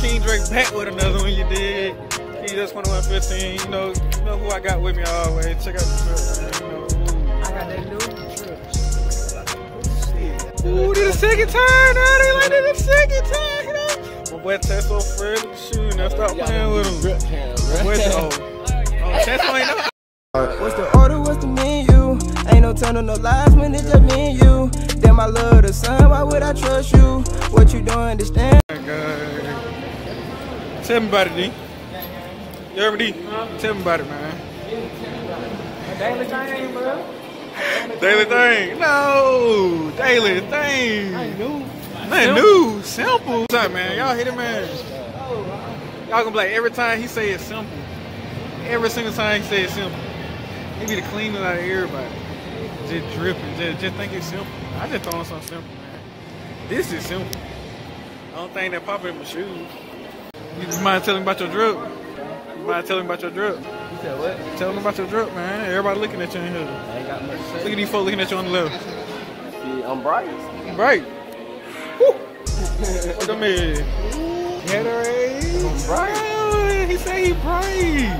King Drake back with another one, you did. KingDre2115, you know who I got with me always. Check out the trip, man. I got that new trip. Ooh, did the second time, now they like did the second time, you know? My boy TESO friendly, shoot, now stop playing with him. TESO ain't no. What's the order, what's the menu? Ain't no turn on no lies when it's just me and you. Damn, I love the sun, why would I trust you? What you don't understand? Tell me about it, D. You heard me, D? Tell me about it, man. A daily thing, bro. Daily thing. No. Daily thing. Ain't new. Simple. What's up, man? Y'all hit it, man. Y'all gonna be like, every time he say it's simple. Every single time he say it's simple. He be the cleanest out of everybody. Just dripping. Just think it's simple. I just throwing something simple, man. This is simple. I don't think that popping in my shoes. You just mind telling about your drip? You mind telling about your drip? You said what? Tell them about your drip, man. Everybody looking at you in here. I ain't got much to say. Look at these folks looking at you on the left. Yeah, I'm bright. I'm bright. Woo! Come here. Gatorade. I'm bright. Yeah, he said he bright.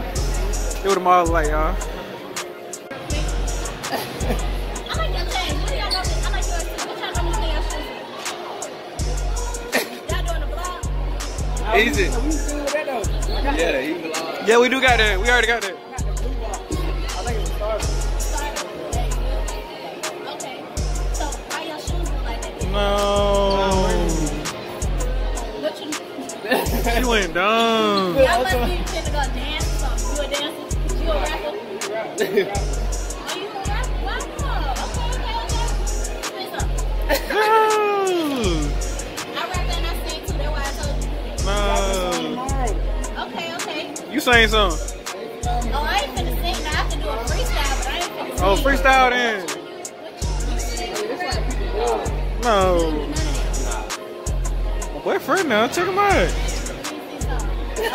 It was a model light, y'all. I like your legs. What do y'all know? I like your legs. What y'all know? Easy. Yeah, we do got that. We already got that. I think it's Starbucks. Okay. So, why your shoes look like that? No. She went dumb. Y'all must be trying to go dance or something. You a dancer? You a rapper? Oh, you a rapper? Wow. Okay. You sang some. Oh, I ain't finna sing now. I can do a freestyle, but I ain't finna sing. Oh, freestyle then. No. My boyfriend now. Check him out. Okay.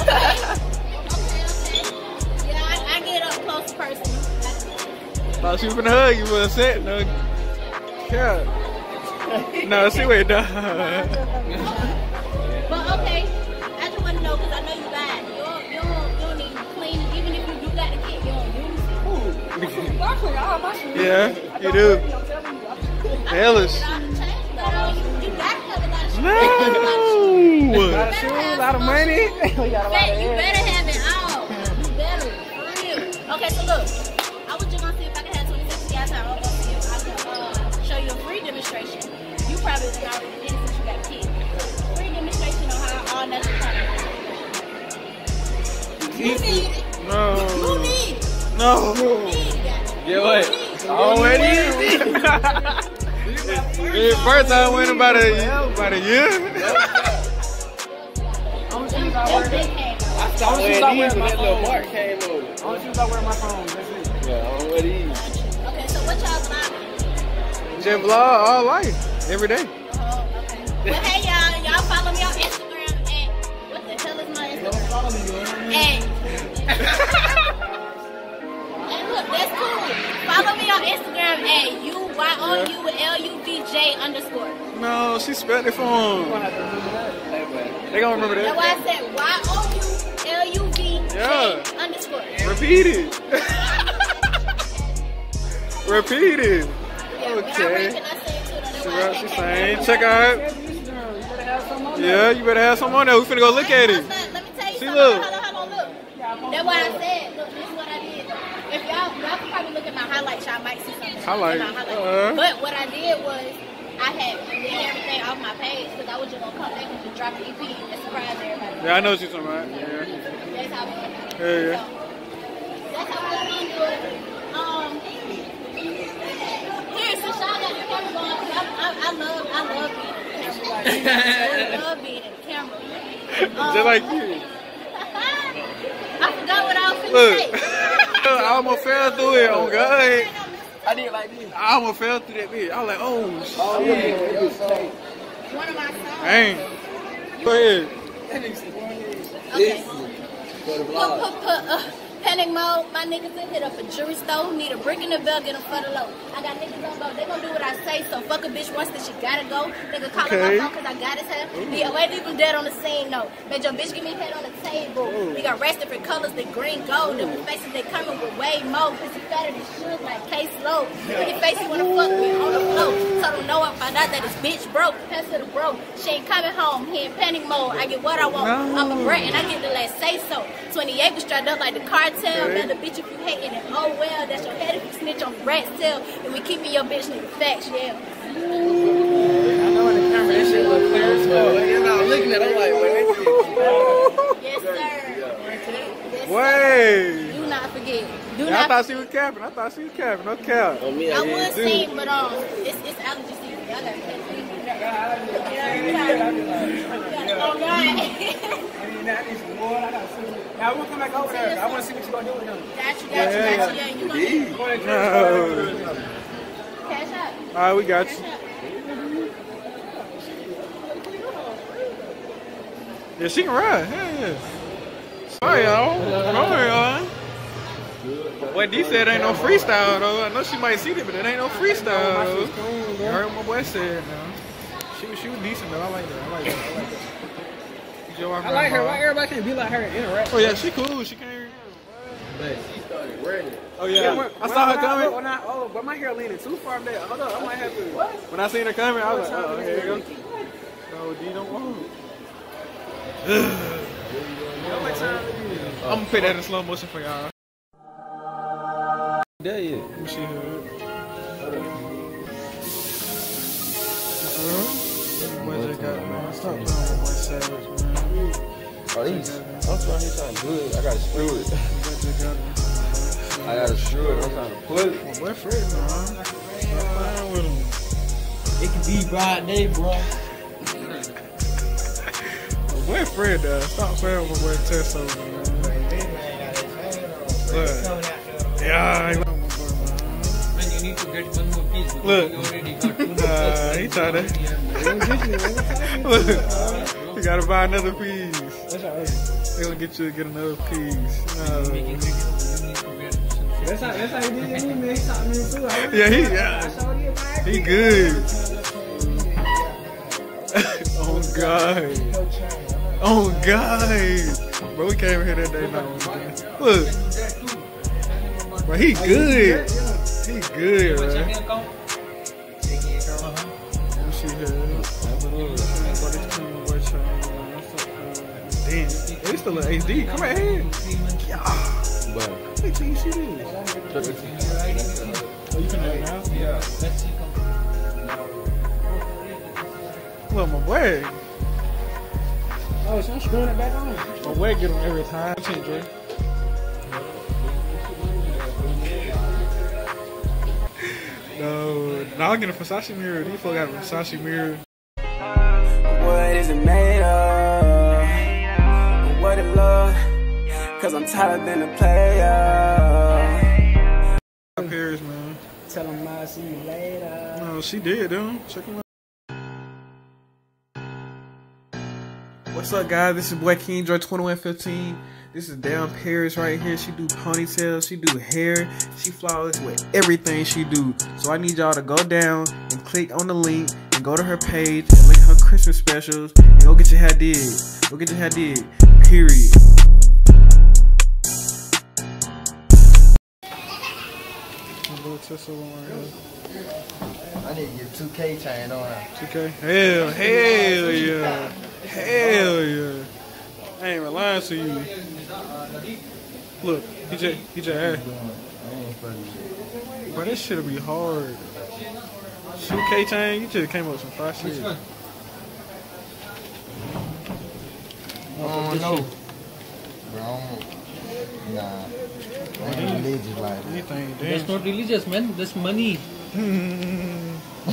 Yeah, I get up close person. Thought she was finna hug you, but upset. No. Yeah. No, she went down. But okay. I just want to know because I know you bad. Yeah, you do. Hellish. No. You got a shoe, a lot of money. You better have it all. You better. For real. Okay, so look. I was just going to see if I could have 2060 outside. I was going to show you a free demonstration. You probably already did it since you got kids. Free demonstration on how all natural products. You need it. No. You need it. No. Yeah, what? Already? First I went about a year. I stopped wearing my phone. That's it. Yeah, already. Okay, so what y'all vlogging? Just vlog all life, every day. Oh, okay. Well, hey, y'all. Y'all follow me on Instagram at, what the hell is my Instagram? Don't follow me, that's cool. Follow me on Instagram at UYOULUVJ_. No, she spelled it for him. They gonna remember that. That's why I said YOULUVJ _ Repeat it. Repeat it. Okay. She saying, check out. Yeah, you better have some on there. We finna go look at it. Let me tell you something. Hold on, look. That's why I said, look, this is what I did. If y'all can probably look at my highlights, y'all might see something. But what I did was, I had did everything off my page, because I was just going to come back and just drop an EP and surprise everybody. Yeah, I know what you're talking about. Yeah. That's how we going to do it. Yeah. So, that's how we going to do it. Here, since y'all got the camera going, I love being in the camera. I love being in the camera. Just like you. I forgot what I was going to say. I almost fell through it. Oh God! I did like this. I almost fell through that bitch. I was like, oh shit! One of my songs. Dang. Go ahead. panic. Okay. For the vlog. Panic mode. My niggas in hit up a jewelry store. Need a brick in the bell. Get them for the low. I got niggas on both. They gonna do what I say. So fuck a bitch once that she gotta go. Nigga call her phone cause I got his hair. Yeah, wait till you dead on the scene though. Made your bitch give me head on the table. We got rest different colors. The green gold. Different faces. They coming with way more. Pussy fatter than shoes like K Slow. Pretty face you wanna fuck with on the floor. So don't know I found out that this bitch broke. Pass her the bro. She ain't coming home. He in panic mode. I get what I want. I'm a brat and I get the last say so. 28 was strapped up like the cartel. Now the bitch if you hating it, oh well, that's your head if you snitch on rat's tail. And we keeping your bitch nigga facts, yeah. I know in the camera that shit look clear as well. And I'm looking at it, I'm like, wait. Yes, sir. Yes, sir. Wait. Do not forget. I thought she was capping. No cap. I would see, but it's allergy season. Y'all got Now we'll come back over there. I want to see what you gonna do with him. Got you. Cash up. All right, we got you. Yeah, she can ride. Yeah. Sorry, y'all. Sorry, y'all. What Dee said ain't no freestyle though. I know she might see it, but it ain't no freestyle. You heard what my boy said now. She was decent though. I like that. I like her. Why everybody can't be like her and interact? Oh yeah, she cool. She can't even. But she started wearing it. Oh yeah. I saw her coming. But my hair leaning too far from there. Hold on, I might have to. When I seen her coming, I was like, oh, here you go. No, Dee don't want it. I'm gonna put that in slow motion for y'all. Yeah, yeah. She heard. I'm trying to sound good. I gotta screw it. I'm trying to put it. What for it, man? It can be broad day, bro. What for it, though? Stop playing with my boy Teso, man. Yeah, look, he tried to. Look, you gotta buy another piece. They gonna get you to get another piece. That's how he did. He made something too. He good. Oh God. Oh God. Bro, we came here that day. No, look, but he good. He good, right? Damn, it's still an HD. Come right here. Wait till you see this. Oh, you can do it now? Yeah. Look, my boy. Oh, so I'm screwing it back on. My boy get him every time. Now I'm getting a Versace mirror. These folks got a Versace mirror. What is it made of? What it love? Cause I'm tired of being a player. Paris, man. Tell him I'll see you later. No, she did, dude. Check him out. What's up, guys? This is boy KingDre2115. This is down Paris right here. She do ponytails, she do hair, she flawless with everything she do. So I need y'all to go down and click on the link and go to her page and look at her Christmas specials and go get your hair did. Go get your hair did. Period. I need to get 2K chain on her. 2K? Hell yeah. Hell yeah. I ain't relying to you. Look, DJ. Bro, this shit'll be hard. 2K chain, you just came up with some fire shit. I ain't religious like that. That's not religious, man. That's money.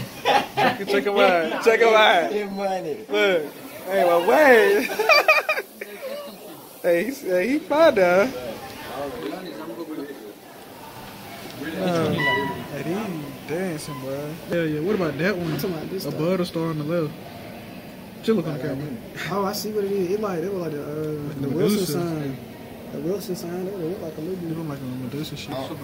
Check it out. Look. Hey, my way. Hey, he fine though. He dancing, bro. Hell yeah. What about that one? Above the star on the left. Should look on the camera. Oh, I see what it is. It look like the Wilson sign. The Wilson sign. It look like a little bit. It look like a Medusa shit. I don't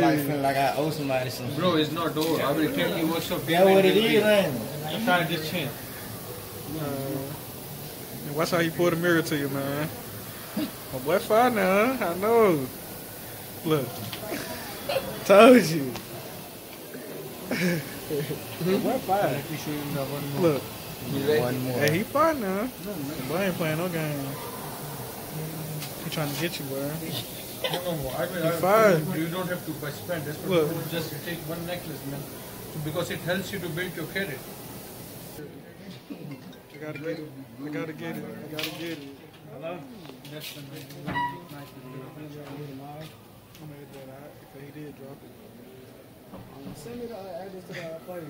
like feeling like I owe somebody something. Bro, it's not door. I already tell you what's up. That's what it is, man. I'm trying to just change. Watch how he pulled the mirror to you, man. My boy fine now, huh? I know. Look. Told you. We're fine. Look. Hey, he fine now. Boy ain't playing no game. He trying to get you, bro. He fine. You don't have to spend this. Look. Just take one necklace, man. Because it helps you to build your credit. I gotta get it. I gotta get it. I gotta get it. Hello? That's the nice thing. I made that out. If he did drop it. Send me the address to the place.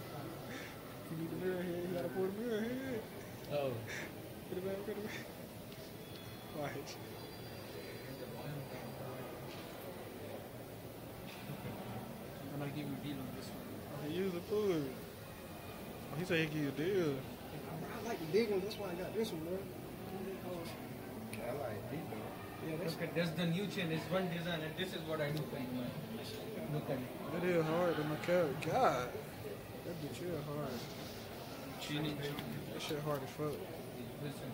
You need the mirror here. You gotta put the mirror here. Oh. Put it back. Put it back. Watch. I'm gonna give you a deal on this one. He used the food. He said he'd give you a deal. I like the big one, that's why I got this one, bro. I like big one. Yeah, that's okay, that's the new chain, it's one design, and this is what I do. Look at it. It is hard to make out. God. That bitch is hard. Chini. That shit hard as fuck. Listen.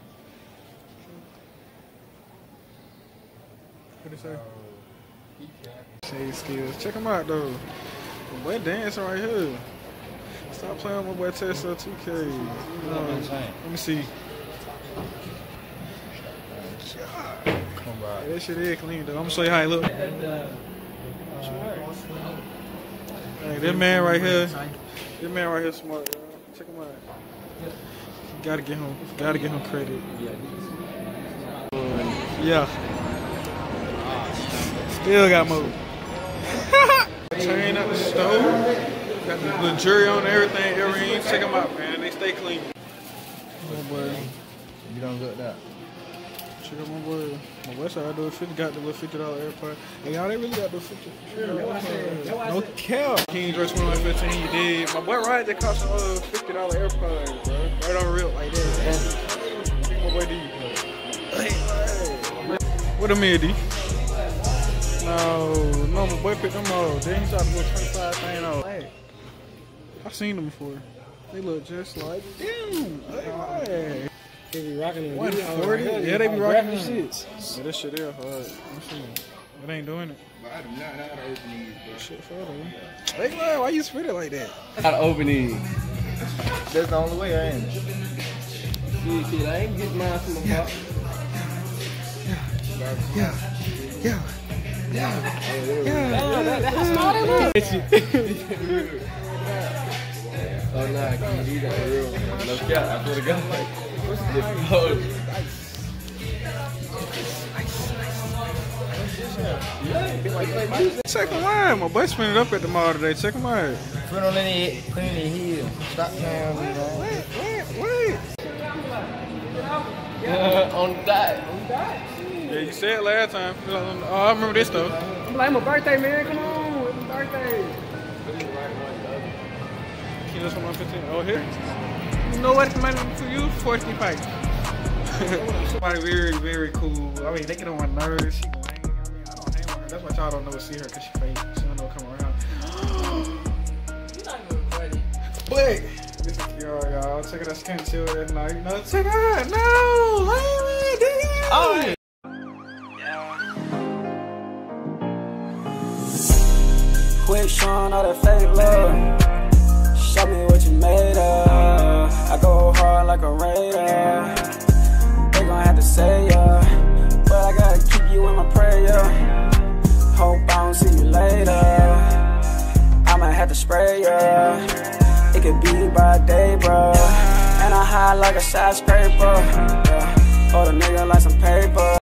What do you say? Shade skills. Check him out, though. My boy dancing right here. Stop playing with my boy TESO.2K. Let me see. Come by. That shit is clean though. I'm gonna show you how it look. Hey, that man right here. This man right here smart. Check him out. Gotta get him credit. Yeah. Still got moved. Chain up the stove. Got the jury on everything, everything. Check them out, man. They stay clean. My boy. You don't look that. Check out my boy. My website, I do it. Got the little $50 Air Pods. And y'all, they really got the 50. No cow. KingDre2115, you did. My boy Ryan, that cost $50 Air Pods, bro. Right on real, like that. My boy Dee. What a man, Dee. No, my boy picked them up. Then he tried to go 25 thing off. I've seen them before. They look just like them. Hey. They be rocking them. 140? Yeah, they be rocking them shits. Yeah, this shit is hard. It ain't doing it. I do not know how to open these, bro. Shit, fuck them. Fake Love, why you spit it like that? How to open these. That's the only way I ain't. See, I ain't getting mine from the box. Yeah. That's how started it. Oh, nah, I can't do that for real. Look out, I put a gun like, what's the difference? Check him out. My boy spinning up at the mall today. Check him out. Put on any heel. Stop playing with that. Wait. On that. On that? Yeah, you said last time. Oh, I remember this though. I'm like, my birthday, man. Come on. It's my birthday. Just for my 15. Oh, here. You know what, man? To you, 45. Somebody very, very cool. I mean, they get on my nerves. She lame. I mean, I don't hang with her. That's why y'all don't know to see her because she fake. She don't know to come around. You're not even funny. But this is Kiara, y'all. Check out that skin chill at night. No, check out. No, lame. Damn. Oh. Yeah. Quit showing all that fake love. Show me what you made of. I go hard like a raider. They gon' have to say ya, but I gotta keep you in my prayer. Hope I don't see you later. I might have to spray ya. It could be by day, bro. And I hide like a skyscraper. Yeah. Hold a nigga like some paper.